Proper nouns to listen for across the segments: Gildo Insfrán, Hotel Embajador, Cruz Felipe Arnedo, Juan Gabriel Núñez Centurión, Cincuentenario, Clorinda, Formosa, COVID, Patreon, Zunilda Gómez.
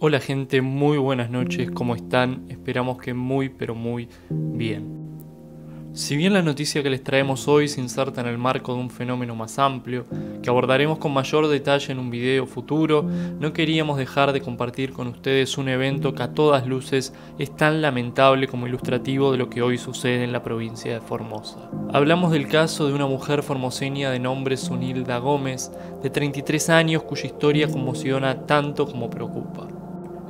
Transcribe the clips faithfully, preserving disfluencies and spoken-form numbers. Hola gente, muy buenas noches, ¿cómo están? Esperamos que muy pero muy bien. Si bien la noticia que les traemos hoy se inserta en el marco de un fenómeno más amplio, que abordaremos con mayor detalle en un video futuro, no queríamos dejar de compartir con ustedes un evento que a todas luces es tan lamentable como ilustrativo de lo que hoy sucede en la provincia de Formosa. Hablamos del caso de una mujer formoseña de nombre Zunilda Gómez, de treinta y tres años, cuya historia conmociona tanto como preocupa.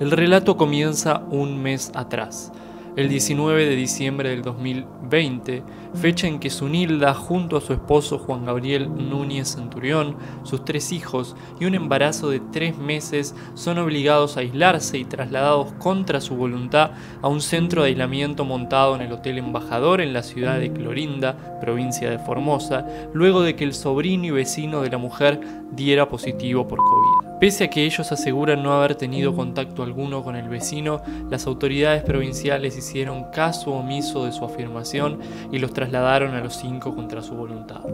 El relato comienza un mes atrás, el diecinueve de diciembre del dos mil veinte, fecha en que Zunilda, junto a su esposo Juan Gabriel Núñez Centurión, sus tres hijos y un embarazo de tres meses, son obligados a aislarse y trasladados contra su voluntad a un centro de aislamiento montado en el Hotel Embajador en la ciudad de Clorinda, provincia de Formosa, luego de que el sobrino y vecino de la mujer diera positivo por COVID. Pese a que ellos aseguran no haber tenido contacto alguno con el vecino, las autoridades provinciales hicieron caso omiso de su afirmación y los trasladaron a los cinco contra su voluntad.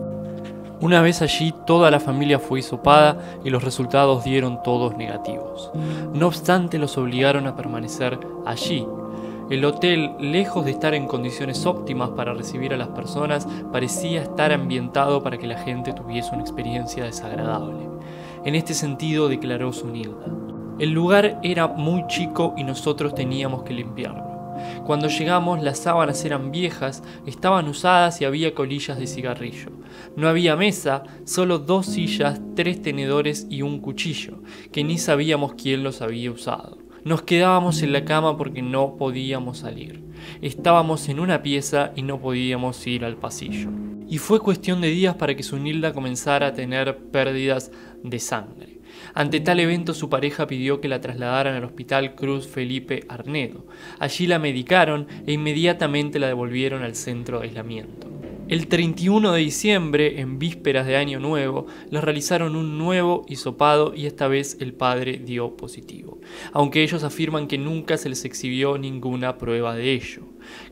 Una vez allí, toda la familia fue hisopada y los resultados dieron todos negativos. No obstante, los obligaron a permanecer allí. El hotel, lejos de estar en condiciones óptimas para recibir a las personas, parecía estar ambientado para que la gente tuviese una experiencia desagradable. En este sentido declaró Zunilda: el lugar era muy chico y nosotros teníamos que limpiarlo. Cuando llegamos las sábanas eran viejas, estaban usadas y había colillas de cigarrillo. No había mesa, solo dos sillas, tres tenedores y un cuchillo, que ni sabíamos quién los había usado. Nos quedábamos en la cama porque no podíamos salir. Estábamos en una pieza y no podíamos ir al pasillo. Y fue cuestión de días para que Zunilda comenzara a tener pérdidas de sangre. Ante tal evento, su pareja pidió que la trasladaran al hospital Cruz Felipe Arnedo. Allí la medicaron e inmediatamente la devolvieron al centro de aislamiento. El treinta y uno de diciembre, en vísperas de Año Nuevo, les realizaron un nuevo hisopado y esta vez el padre dio positivo, aunque ellos afirman que nunca se les exhibió ninguna prueba de ello.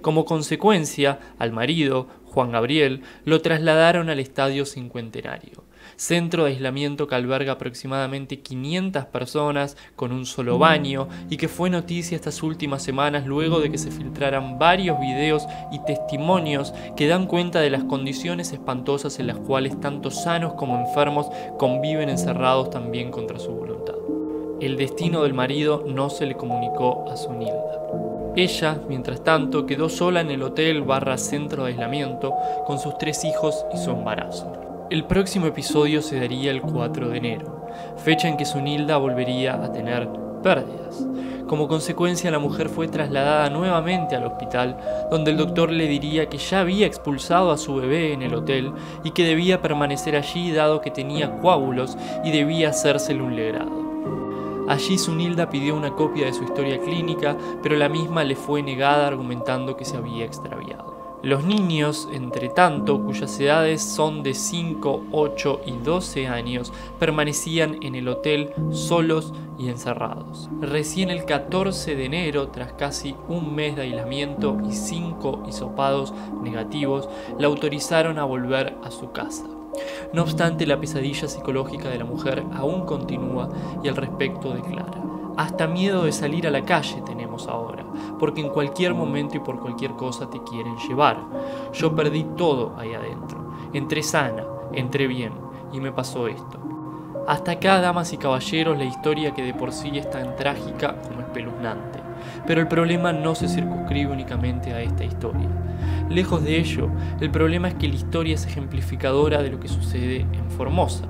Como consecuencia, al marido, Juan Gabriel, lo trasladaron al estadio Cincuentenario, centro de aislamiento que alberga aproximadamente quinientas personas con un solo baño y que fue noticia estas últimas semanas luego de que se filtraran varios videos y testimonios que dan cuenta de las condiciones espantosas en las cuales tanto sanos como enfermos conviven encerrados también contra su voluntad. El destino del marido no se le comunicó a Zunilda. Ella, mientras tanto, quedó sola en el hotel barra centro de aislamiento con sus tres hijos y su embarazo. El próximo episodio se daría el cuatro de enero, fecha en que Zunilda volvería a tener pérdidas. Como consecuencia, la mujer fue trasladada nuevamente al hospital, donde el doctor le diría que ya había expulsado a su bebé en el hotel y que debía permanecer allí dado que tenía coágulos y debía hacérsele un legrado. Allí Zunilda pidió una copia de su historia clínica, pero la misma le fue negada argumentando que se había extraviado. Los niños, entre tanto, cuyas edades son de cinco, ocho y doce años, permanecían en el hotel solos y encerrados. Recién el catorce de enero, tras casi un mes de aislamiento y cinco hisopados negativos, la autorizaron a volver a su casa. No obstante, la pesadilla psicológica de la mujer aún continúa y al respecto declara: hasta miedo de salir a la calle tenemos ahora, porque en cualquier momento y por cualquier cosa te quieren llevar. Yo perdí todo ahí adentro, entré sana, entré bien y me pasó esto. Hasta acá, damas y caballeros, la historia que de por sí es tan trágica como espeluznante. Pero el problema no se circunscribe únicamente a esta historia. Lejos de ello, el problema es que la historia es ejemplificadora de lo que sucede en Formosa,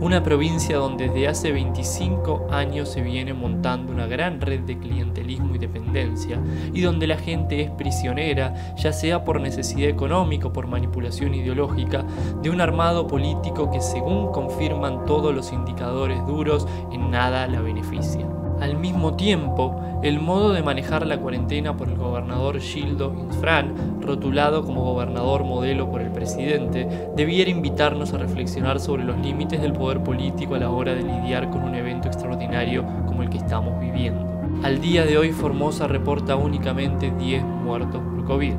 una provincia donde desde hace veinticinco años se viene montando una gran red de clientelismo y dependencia, y donde la gente es prisionera, ya sea por necesidad económica o por manipulación ideológica, de un armado político que, según confirman todos los indicadores duros, en nada la beneficia. Al mismo tiempo, el modo de manejar la cuarentena por el gobernador Gildo Insfrán, rotulado como gobernador modelo por el presidente, debiera invitarnos a reflexionar sobre los límites del poder político a la hora de lidiar con un evento extraordinario como el que estamos viviendo. Al día de hoy, Formosa reporta únicamente diez muertos por COVID,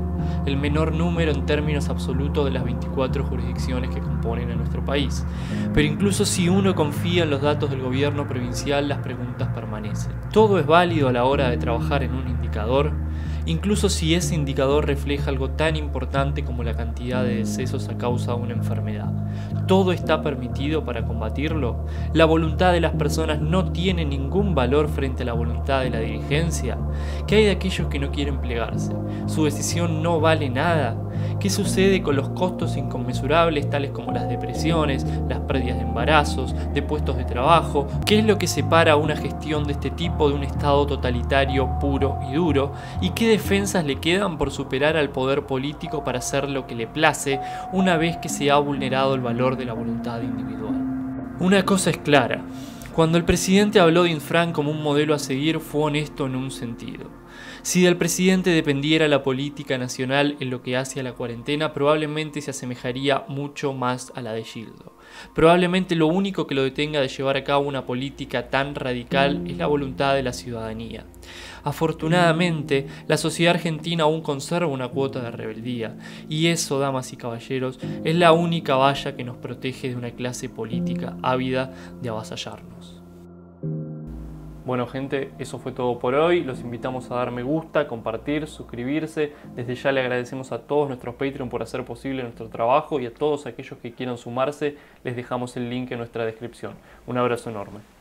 el menor número en términos absolutos de las veinticuatro jurisdicciones que componen a nuestro país. Pero incluso si uno confía en los datos del gobierno provincial, las preguntas permanecen. ¿Todo es válido a la hora de trabajar en un indicador? Incluso si ese indicador refleja algo tan importante como la cantidad de decesos a causa de una enfermedad. ¿Todo está permitido para combatirlo? ¿La voluntad de las personas no tiene ningún valor frente a la voluntad de la dirigencia? ¿Qué hay de aquellos que no quieren plegarse? ¿Su decisión no vale nada? ¿Qué sucede con los costos inconmensurables tales como las depresiones, las pérdidas de embarazos, de puestos de trabajo? ¿Qué es lo que separa una gestión de este tipo de un estado totalitario puro y duro? ¿Y qué defensas le quedan por superar al poder político para hacer lo que le place una vez que se ha vulnerado el valor de la voluntad individual? Una cosa es clara. Cuando el presidente habló de Insfrán como un modelo a seguir, fue honesto en un sentido. Si del presidente dependiera la política nacional en lo que hace a la cuarentena, probablemente se asemejaría mucho más a la de Gildo. Probablemente lo único que lo detenga de llevar a cabo una política tan radical es la voluntad de la ciudadanía. Afortunadamente, la sociedad argentina aún conserva una cuota de rebeldía, y eso, damas y caballeros, es la única valla que nos protege de una clase política ávida de avasallarnos. Bueno gente, eso fue todo por hoy. Los invitamos a dar me gusta, compartir, suscribirse. Desde ya le agradecemos a todos nuestros Patreon por hacer posible nuestro trabajo y a todos aquellos que quieran sumarse les dejamos el link en nuestra descripción. Un abrazo enorme.